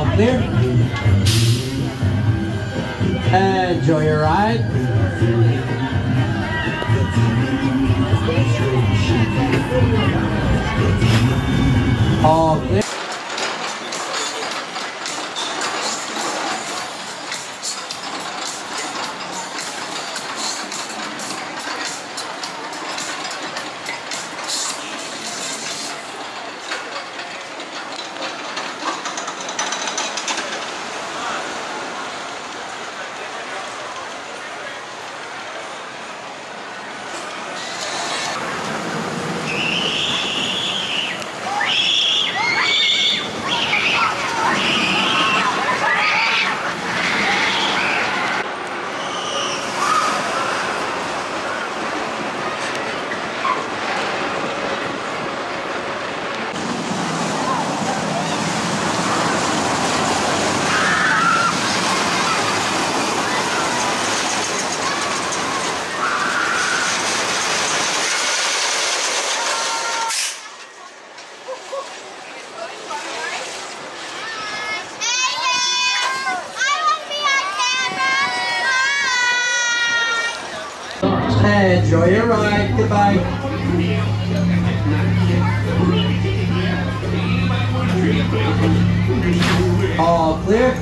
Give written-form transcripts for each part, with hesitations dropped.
up there. Enjoy your ride. Up there. Enjoy your ride. Goodbye. All clear.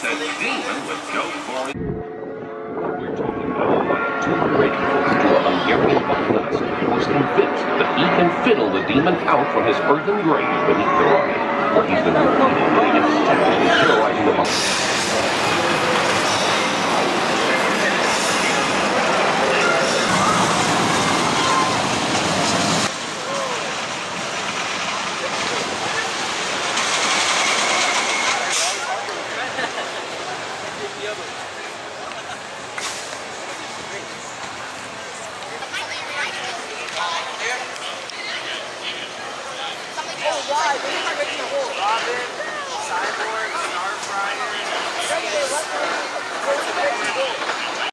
The demon would go for it. We're talking about two great wolves to a Hungarian buckler who was convinced that he can fiddle the demon out from his earthen grave beneath the rock, where he's been repeatedly attacked and terrorizing the monster. Robin, Cyborg, Starfire,